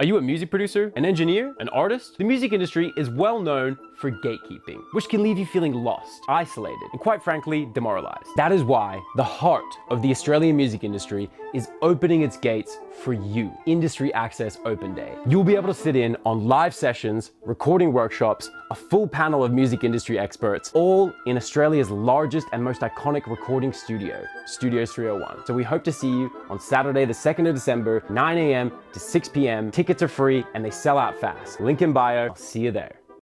Are you a music producer, an engineer, an artist? The music industry is well known for gatekeeping, which can leave you feeling lost, isolated, and quite frankly, demoralized. That is why the heart of the Australian music industry is opening its gates for you. Industry Access Open Day. You'll be able to sit in on live sessions, recording workshops, a full panel of music industry experts, all in Australia's largest and most iconic recording studio, Studios 301. So we hope to see you on Saturday, the 2nd of December, 9 a.m. to 6 p.m. Tickets are free and they sell out fast. Link in bio. I'll see you there.